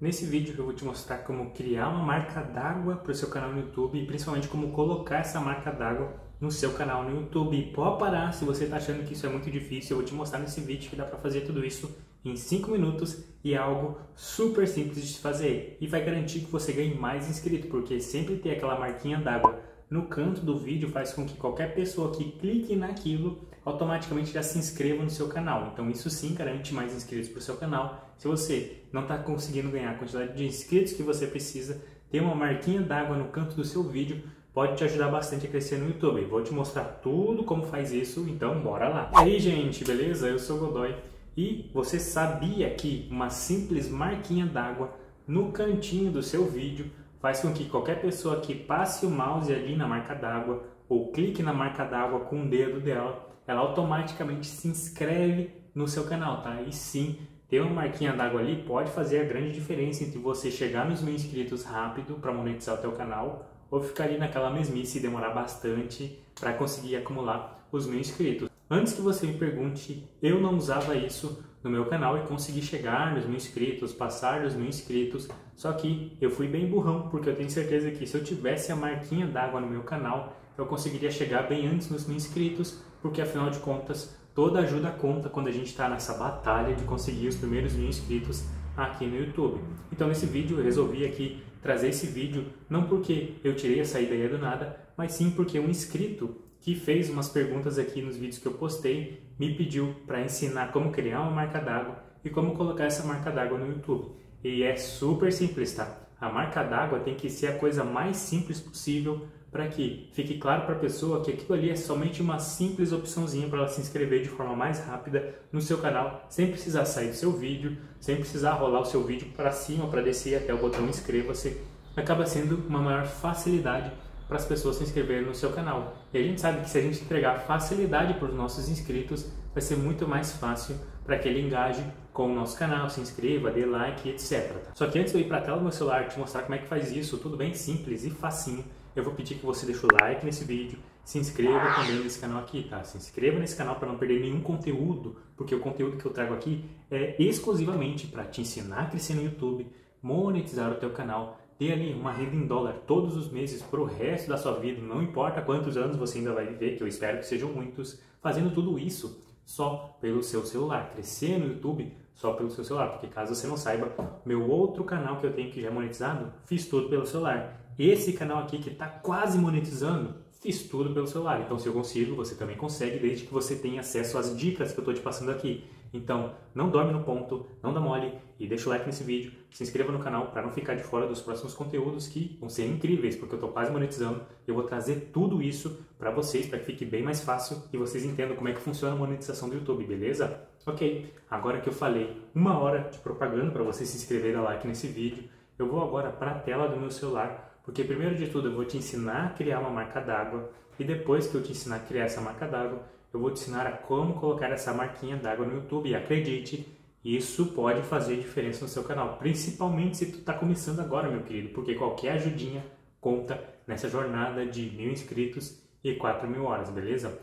Nesse vídeo eu vou te mostrar como criar uma marca d'água para o seu canal no YouTube e principalmente como colocar essa marca d'água no seu canal no YouTube. E pode parar se você está achando que isso é muito difícil, eu vou te mostrar nesse vídeo que dá para fazer tudo isso em 5 minutos e é algo super simples de fazer e vai garantir que você ganhe mais inscritos, porque sempre ter aquela marquinha d'água no canto do vídeo faz com que qualquer pessoa que clique naquilo automaticamente já se inscreva no seu canal. Então isso sim garante mais inscritos para o seu canal. Se você não está conseguindo ganhar a quantidade de inscritos que você precisa, ter uma marquinha d'água no canto do seu vídeo pode te ajudar bastante a crescer no YouTube. Vou te mostrar tudo como faz isso, então bora lá. E aí gente, beleza? Eu sou o Godoy e você sabia que uma simples marquinha d'água no cantinho do seu vídeo faz com que qualquer pessoa que passe o mouse ali na marca d'água ou clique na marca d'água com o dedo dela, ela automaticamente se inscreve no seu canal, tá? E sim, ter uma marquinha d'água ali pode fazer a grande diferença entre você chegar nos 1000 inscritos rápido para monetizar o teu canal ou ficar ali naquela mesmice e demorar bastante para conseguir acumular os 1000 inscritos. Antes que você me pergunte, eu não usava isso no meu canal e consegui chegar nos 1000 inscritos, passar dos 1000 inscritos, só que eu fui bem burrão, porque eu tenho certeza que se eu tivesse a marquinha d'água no meu canal, eu conseguiria chegar bem antes dos 1000 inscritos, porque afinal de contas, toda ajuda conta quando a gente está nessa batalha de conseguir os primeiros 1000 inscritos aqui no YouTube. Então nesse vídeo eu resolvi aqui trazer esse vídeo, não porque eu tirei essa ideia do nada, mas sim porque um inscrito que fez umas perguntas aqui nos vídeos que eu postei, me pediu para ensinar como criar uma marca d'água e como colocar essa marca d'água no YouTube. E é super simples, tá? A marca d'água tem que ser a coisa mais simples possível para que fique claro para a pessoa que aquilo ali é somente uma simples opçãozinha para ela se inscrever de forma mais rápida no seu canal, sem precisar sair do seu vídeo, sem precisar rolar o seu vídeo para cima, para descer até o botão inscreva-se. Acaba sendo uma maior facilidade para as pessoas se inscreverem no seu canal. E a gente sabe que se a gente entregar facilidade para os nossos inscritos, vai ser muito mais fácil para que ele engaje com o nosso canal, se inscreva, dê like, etc. Só que antes de eu ir para a tela do meu celular te mostrar como é que faz isso, tudo bem simples e facinho, eu vou pedir que você deixe o like nesse vídeo, se inscreva também nesse canal aqui, tá? Se inscreva nesse canal para não perder nenhum conteúdo, porque o conteúdo que eu trago aqui é exclusivamente para te ensinar a crescer no YouTube, monetizar o teu canal, ter ali uma renda em dólar todos os meses para o resto da sua vida, não importa quantos anos você ainda vai viver, que eu espero que sejam muitos, fazendo tudo isso só pelo seu celular, crescer no YouTube só pelo seu celular, porque caso você não saiba, meu outro canal que eu tenho que já é monetizado, fiz tudo pelo celular. Esse canal aqui que está quase monetizando, fiz tudo pelo celular. Então se eu consigo, você também consegue, desde que você tenha acesso às dicas que eu estou te passando aqui. Então, não dorme no ponto, não dá mole e deixa o like nesse vídeo, se inscreva no canal para não ficar de fora dos próximos conteúdos que vão ser incríveis, porque eu estou quase monetizando. Eu vou trazer tudo isso para vocês, para que fique bem mais fácil e vocês entendam como é que funciona a monetização do YouTube, beleza? Ok, agora que eu falei uma hora de propaganda para você se inscrever e dar like nesse vídeo, eu vou agora para a tela do meu celular, porque primeiro de tudo eu vou te ensinar a criar uma marca d'água e depois que eu te ensinar a criar essa marca d'água, eu vou te ensinar a como colocar essa marquinha d'água no YouTube e acredite, isso pode fazer diferença no seu canal, principalmente se tu está começando agora, meu querido, porque qualquer ajudinha conta nessa jornada de 1000 inscritos e 4000 horas, beleza?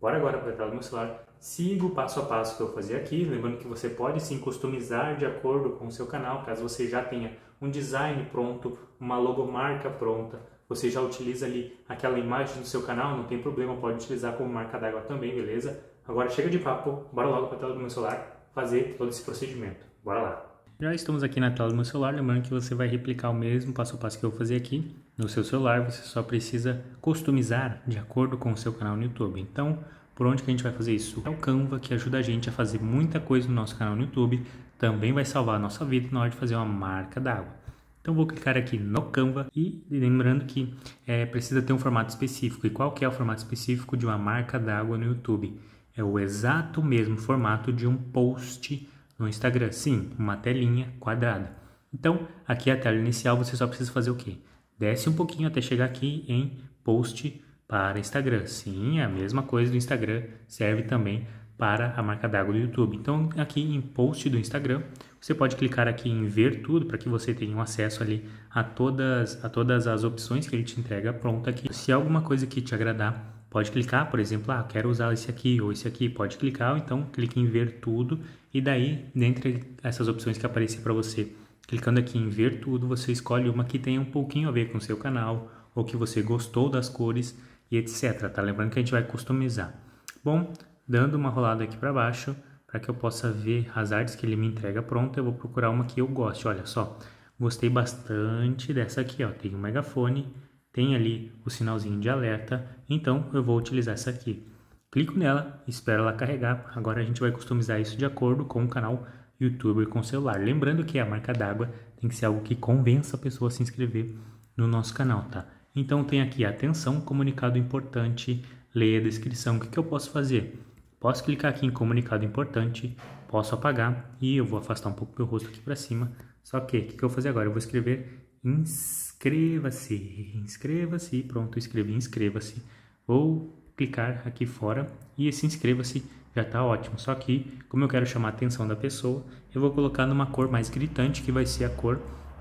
Bora agora para a tela do meu celular, siga o passo a passo que eu vou fazer aqui, lembrando que você pode sim customizar de acordo com o seu canal, caso você já tenha um design pronto, uma logomarca pronta, você já utiliza ali aquela imagem do seu canal, não tem problema, pode utilizar como marca d'água também, beleza? Agora chega de papo, bora logo para a tela do meu celular fazer todo esse procedimento, bora lá! Já estamos aqui na tela do meu celular, lembrando que você vai replicar o mesmo passo a passo que eu vou fazer aqui no seu celular, você só precisa customizar de acordo com o seu canal no YouTube. Então, por onde que a gente vai fazer isso? É o Canva, que ajuda a gente a fazer muita coisa no nosso canal no YouTube, também vai salvar a nossa vida na hora de fazer uma marca d'água. Então vou clicar aqui no Canva e lembrando que precisa ter um formato específico. E qual que é o formato específico de uma marca d'água no YouTube? É o exato mesmo formato de um post no Instagram, sim, uma telinha quadrada. Então aqui é a tela inicial, você só precisa fazer o quê? Desce um pouquinho até chegar aqui em post para Instagram, sim, a mesma coisa do Instagram serve também para a marca d'água do YouTube. Então aqui em post do Instagram, você pode clicar aqui em ver tudo para que você tenha um acesso ali a todas as opções que ele te entrega pronta aqui. Se alguma coisa que te agradar, pode clicar, por exemplo, quero usar esse aqui ou esse aqui, pode clicar, ou então clique em ver tudo e daí, dentre essas opções que aparecer para você Clicando aqui em ver tudo, você escolhe uma que tenha um pouquinho a ver com o seu canal, ou que você gostou das cores e etc, tá? Lembrando que a gente vai customizar. Bom, dando uma rolada aqui para baixo, para que eu possa ver as artes que ele me entrega pronta, eu vou procurar uma que eu goste. Olha só, gostei bastante dessa aqui, ó. Tem um megafone, tem ali o sinalzinho de alerta, então eu vou utilizar essa aqui. Clico nela, espero ela carregar. Agora a gente vai customizar isso de acordo com o canal YouTuber com celular. Lembrando que a marca d'água tem que ser algo que convença a pessoa a se inscrever no nosso canal, tá? Então tem aqui, atenção, comunicado importante, leia a descrição. O que eu posso fazer? Posso clicar aqui em comunicado importante, posso apagar e eu vou afastar um pouco meu rosto aqui para cima. Só que o que eu vou fazer agora? Eu vou escrever inscreva-se, inscreva-se, pronto, escrevi inscreva-se. Vou clicar aqui fora e esse inscreva-se já está ótimo. Só que como eu quero chamar a atenção da pessoa, eu vou colocar numa cor mais gritante, que vai ser a cor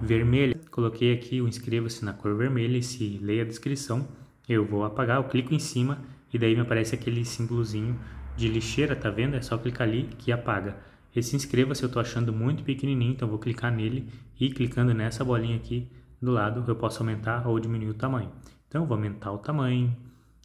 vermelha. Coloquei aqui o inscreva-se na cor vermelha, e se leia a descrição, eu vou apagar, eu clico em cima e daí me aparece aquele símbolozinho de lixeira, tá vendo? É só clicar ali que apaga. Esse inscreva-se eu tô achando muito pequenininho, então eu vou clicar nele e clicando nessa bolinha aqui do lado eu posso aumentar ou diminuir o tamanho. Então eu vou aumentar o tamanho,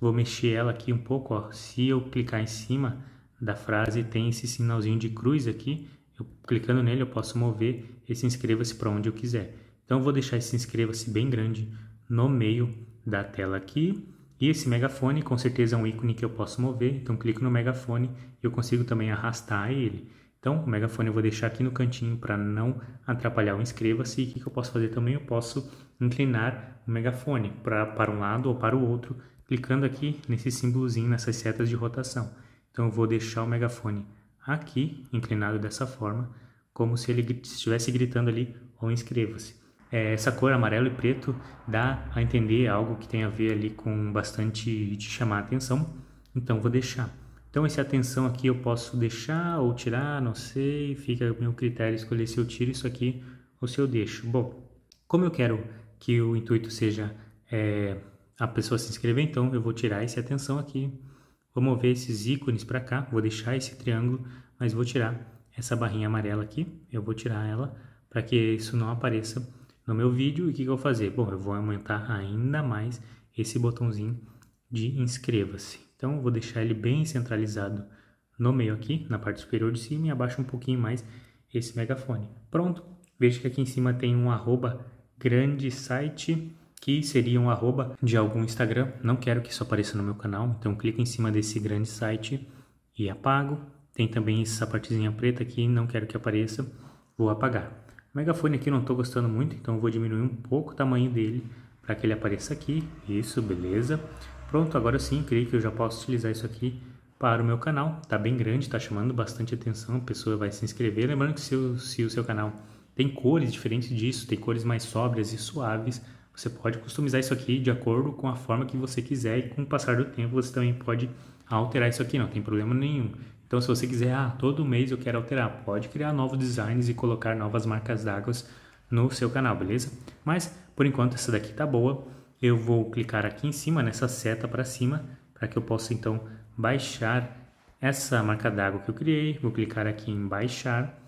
vou mexer ela aqui um pouco, ó. Se eu clicar em cima da frase tem esse sinalzinho de cruz aqui, eu clicando nele eu posso mover esse inscreva-se para onde eu quiser. Então eu vou deixar esse inscreva-se bem grande no meio da tela aqui. E esse megafone com certeza é um ícone que eu posso mover, então clico no megafone e eu consigo também arrastar ele. Então o megafone eu vou deixar aqui no cantinho para não atrapalhar o inscreva-se. E o que eu posso fazer também? Eu posso inclinar o megafone para um lado ou para o outro, clicando aqui nesse símbolozinho, nessas setas de rotação. Então eu vou deixar o megafone aqui, inclinado dessa forma, como se ele estivesse gritando ali, ou inscreva-se. Essa cor amarelo e preto dá a entender algo que tem a ver ali com bastante de chamar a atenção, então vou deixar. Então esse atenção aqui eu posso deixar ou tirar, não sei, fica ao meu critério escolher se eu tiro isso aqui ou se eu deixo. Bom, como eu quero que o intuito seja a pessoa se inscrever, então eu vou tirar esse atenção aqui, vou mover esses ícones para cá, vou deixar esse triângulo, mas vou tirar essa barrinha amarela aqui, eu vou tirar ela para que isso não apareça no meu vídeo. E o que eu vou fazer? Bom, eu vou aumentar ainda mais esse botãozinho de inscreva-se. Então eu vou deixar ele bem centralizado no meio aqui, na parte superior de cima, e abaixo um pouquinho mais esse megafone. Pronto, veja que aqui em cima tem um arroba grande site, que seria um arroba de algum Instagram. Não quero que isso apareça no meu canal, então clico em cima desse grande site e apago. Tem também essa partezinha preta aqui, não quero que apareça, vou apagar. O megafone aqui não estou gostando muito, então eu vou diminuir um pouco o tamanho dele para que ele apareça aqui. Isso, beleza. Pronto, agora sim, creio que eu já posso utilizar isso aqui para o meu canal. Está bem grande, está chamando bastante atenção, a pessoa vai se inscrever. Lembrando que se o seu canal tem cores diferentes disso, tem cores mais sóbrias e suaves, você pode customizar isso aqui de acordo com a forma que você quiser, e com o passar do tempo você também pode alterar isso aqui, não tem problema nenhum. Então se você quiser, todo mês eu quero alterar, pode criar novos designs e colocar novas marcas d'água no seu canal, beleza? Mas por enquanto essa daqui tá boa, eu vou clicar aqui em cima, nessa seta para cima, para que eu possa então baixar essa marca d'água que eu criei. Vou clicar aqui em baixar,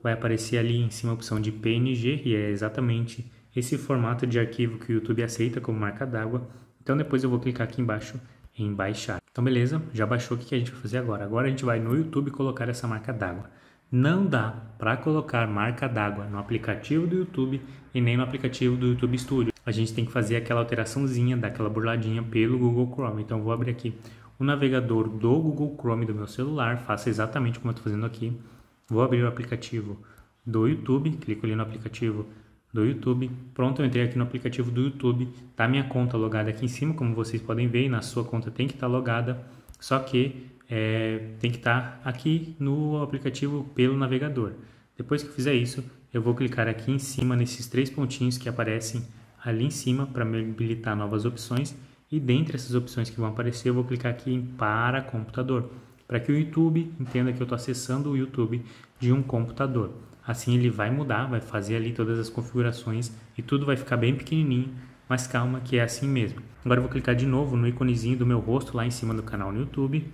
vai aparecer ali em cima a opção de PNG, e é exatamente esse formato de arquivo que o YouTube aceita como marca d'água. Então depois eu vou clicar aqui embaixo em baixar. Então beleza, já baixou, o que a gente vai fazer agora? Agora a gente vai no YouTube colocar essa marca d'água. Não dá para colocar marca d'água no aplicativo do YouTube e nem no aplicativo do YouTube Studio. A gente tem que fazer aquela alteraçãozinha, daquela burladinha pelo Google Chrome. Então eu vou abrir aqui o navegador do Google Chrome do meu celular, faço exatamente como eu estou fazendo aqui. Vou abrir o aplicativo do YouTube, clico ali no aplicativo do YouTube. Pronto, eu entrei aqui no aplicativo do YouTube, tá minha conta logada aqui em cima, como vocês podem ver, e na sua conta tem que estar logada, só que tem que estar aqui no aplicativo pelo navegador. Depois que eu fizer isso, eu vou clicar aqui em cima nesses três pontinhos que aparecem ali em cima para me habilitar novas opções, e dentre essas opções que vão aparecer, eu vou clicar aqui em para computador, para que o YouTube entenda que eu estou acessando o YouTube de um computador. Assim ele vai mudar, vai fazer ali todas as configurações e tudo vai ficar bem pequenininho, mas calma que é assim mesmo. Agora eu vou clicar de novo no íconezinho do meu rosto lá em cima do canal no YouTube,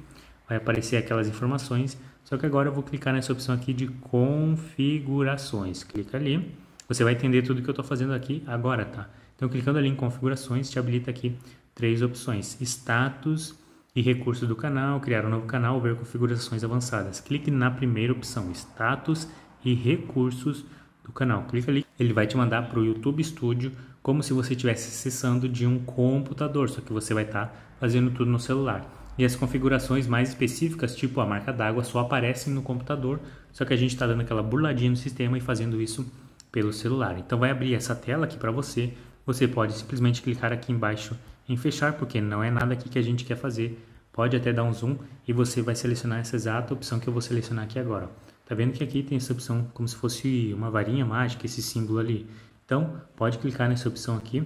vai aparecer aquelas informações, só que agora eu vou clicar nessa opção aqui de configurações, clica ali, Você vai entender tudo que eu estou fazendo aqui agora, tá? Então, clicando ali em configurações, te habilita aqui 3 opções. Status e recursos do canal, criar um novo canal, ver configurações avançadas. Clique na primeira opção, status e recursos do canal. Clica ali, ele vai te mandar para o YouTube Studio, como se você estivesse acessando de um computador, só que você vai estar fazendo tudo no celular. E as configurações mais específicas, tipo a marca d'água, só aparecem no computador, só que a gente está dando aquela burladinha no sistema e fazendo isso pelo celular. Então vai abrir essa tela aqui para você, você pode simplesmente clicar aqui embaixo em fechar, porque não é nada aqui que a gente quer fazer, pode até dar um zoom e você vai selecionar essa exata opção que eu vou selecionar aqui agora. Tá vendo que aqui tem essa opção como se fosse uma varinha mágica, esse símbolo ali. Então pode clicar nessa opção aqui,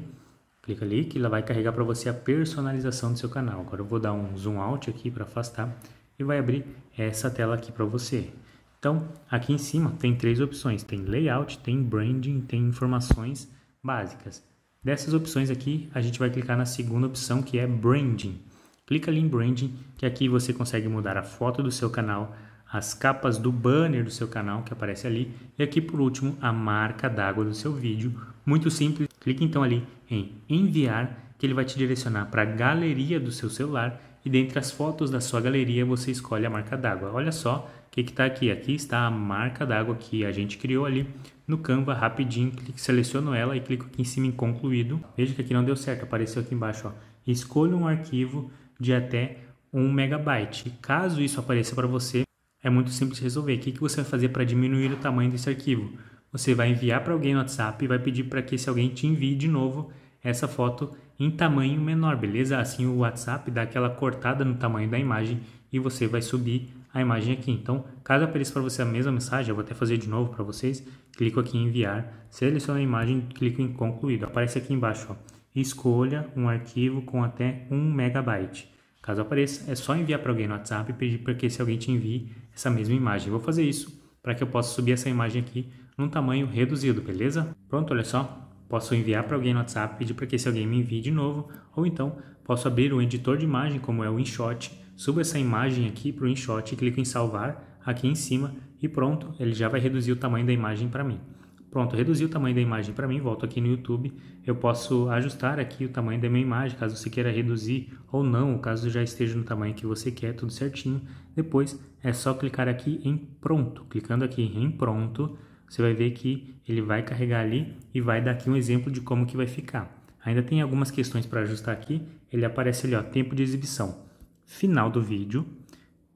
clica ali que ela vai carregar para você a personalização do seu canal. Agora eu vou dar um zoom out aqui para afastar e vai abrir essa tela aqui para você. Então aqui em cima tem 3 opções, tem layout, tem branding, tem informações básicas. Dessas opções aqui a gente vai clicar na segunda opção que é branding. Clica ali em branding que aqui você consegue mudar a foto do seu canal, as capas do banner do seu canal que aparece ali e aqui por último a marca d'água do seu vídeo, muito simples. Clique então ali em enviar que ele vai te direcionar para a galeria do seu celular e dentre as fotos da sua galeria você escolhe a marca d'água. Olha só o que está aqui, aqui está a marca d'água que a gente criou ali no Canva rapidinho, seleciono ela e clico aqui em cima em concluído. Veja que aqui não deu certo, apareceu aqui embaixo, ó. Escolha um arquivo de até 1 MB, caso isso apareça para você. É muito simples de resolver. O que você vai fazer para diminuir o tamanho desse arquivo? Você vai enviar para alguém no WhatsApp e vai pedir para que esse alguém te envie de novo essa foto em tamanho menor, beleza? Assim o WhatsApp dá aquela cortada no tamanho da imagem e você vai subir a imagem aqui. Então, caso apareça para você a mesma mensagem, eu vou até fazer de novo para vocês, clico aqui em enviar, seleciono a imagem, clico em concluído. Aparece aqui embaixo, ó, escolha um arquivo com até 1 MB. Caso apareça, é só enviar para alguém no WhatsApp e pedir para que esse alguém te envie essa mesma imagem. Eu vou fazer isso para que eu possa subir essa imagem aqui num tamanho reduzido, beleza? Pronto, olha só. Posso enviar para alguém no WhatsApp, pedir para que esse alguém me envie de novo. Ou então, posso abrir o editor de imagem, como é o InShot. Subo essa imagem aqui para o InShot, clico em salvar aqui em cima e pronto. Ele já vai reduzir o tamanho da imagem para mim. Pronto, reduzi o tamanho da imagem para mim, volto aqui no YouTube, eu posso ajustar aqui o tamanho da minha imagem, caso você queira reduzir ou não, caso já esteja no tamanho que você quer, tudo certinho. Depois é só clicar aqui em pronto, clicando aqui em pronto, você vai ver que ele vai carregar ali e vai dar aqui um exemplo de como que vai ficar. Ainda tem algumas questões para ajustar aqui, ele aparece ali, ó, tempo de exibição, final do vídeo,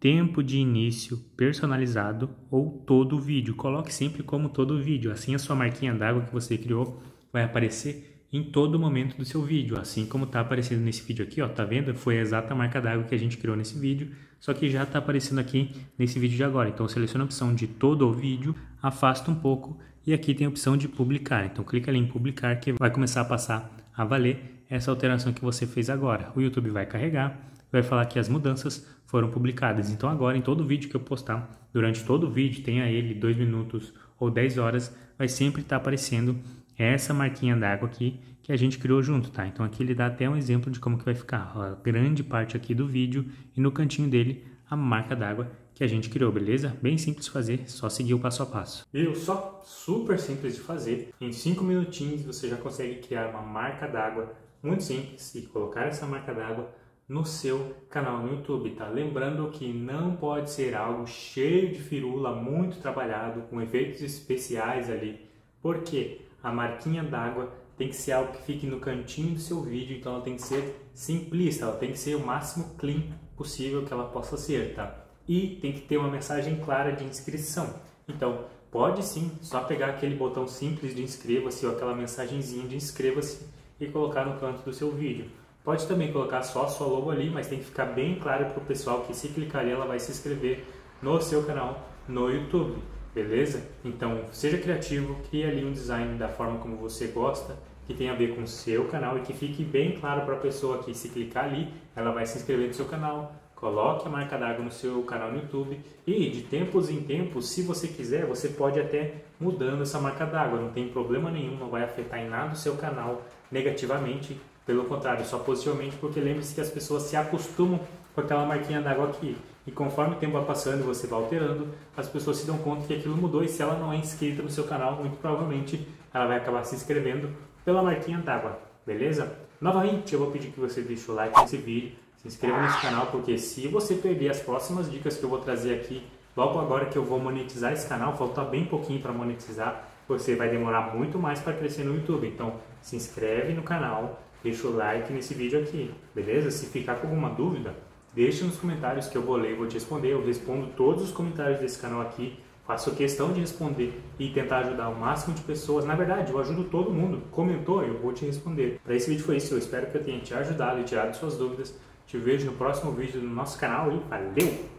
tempo de início personalizado ou todo o vídeo. Coloque sempre como todo o vídeo. Assim a sua marquinha d'água que você criou vai aparecer em todo momento do seu vídeo. Assim como está aparecendo nesse vídeo aqui, ó, tá vendo? Foi a exata marca d'água que a gente criou nesse vídeo, só que já está aparecendo aqui nesse vídeo de agora. Então seleciona a opção de todo o vídeo, afasta um pouco e aqui tem a opção de publicar. Então clica ali em publicar que vai começar a passar a valer essa alteração que você fez agora. O YouTube vai carregar, vai falar que as mudanças foram publicadas. Então agora em todo vídeo que eu postar, durante todo o vídeo, tenha ele 2 minutos ou 10 horas, vai sempre estar aparecendo essa marquinha d'água aqui que a gente criou junto, tá? Então aqui ele dá até um exemplo de como que vai ficar a grande parte aqui do vídeo e no cantinho dele a marca d'água que a gente criou, beleza? Bem simples de fazer, só seguir o passo a passo. Viu só? Super simples de fazer. Em 5 minutinhos você já consegue criar uma marca d'água muito simples e colocar essa marca d'água no seu canal no YouTube, tá? Lembrando que não pode ser algo cheio de firula, muito trabalhado, com efeitos especiais ali, porque a marquinha d'água tem que ser algo que fique no cantinho do seu vídeo, então ela tem que ser simplista, ela tem que ser o máximo clean possível que ela possa ser, tá? E tem que ter uma mensagem clara de inscrição, então pode sim, só pegar aquele botão simples de inscreva-se ou aquela mensagenzinha de inscreva-se e colocar no canto do seu vídeo. Pode também colocar só a sua logo ali, mas tem que ficar bem claro para o pessoal que se clicar ali ela vai se inscrever no seu canal no YouTube, beleza? Então seja criativo, crie ali um design da forma como você gosta, que tenha a ver com o seu canal e que fique bem claro para a pessoa que se clicar ali ela vai se inscrever no seu canal. Coloque a marca d'água no seu canal no YouTube e de tempos em tempos, se você quiser, você pode até mudando essa marca d'água, não tem problema nenhum, não vai afetar em nada o seu canal negativamente. Pelo contrário, só positivamente, porque lembre-se que as pessoas se acostumam com aquela marquinha d'água aqui. E conforme o tempo vai passando e você vai alterando, as pessoas se dão conta que aquilo mudou e se ela não é inscrita no seu canal, muito provavelmente ela vai acabar se inscrevendo pela marquinha d'água, beleza? Novamente, eu vou pedir que você deixe o like nesse vídeo, se inscreva nesse canal, porque se você perder as próximas dicas que eu vou trazer aqui, logo agora que eu vou monetizar esse canal, falta bem pouquinho para monetizar, você vai demorar muito mais para crescer no YouTube. Então, se inscreve no canal, deixa o like nesse vídeo aqui, beleza? Se ficar com alguma dúvida, deixa nos comentários que eu vou ler e vou te responder. Eu respondo todos os comentários desse canal aqui, faço questão de responder e tentar ajudar o máximo de pessoas. Na verdade, eu ajudo todo mundo. Comentou, eu vou te responder. Para esse vídeo foi isso. Eu espero que eu tenha te ajudado e tirado suas dúvidas. Te vejo no próximo vídeo do nosso canal e valeu!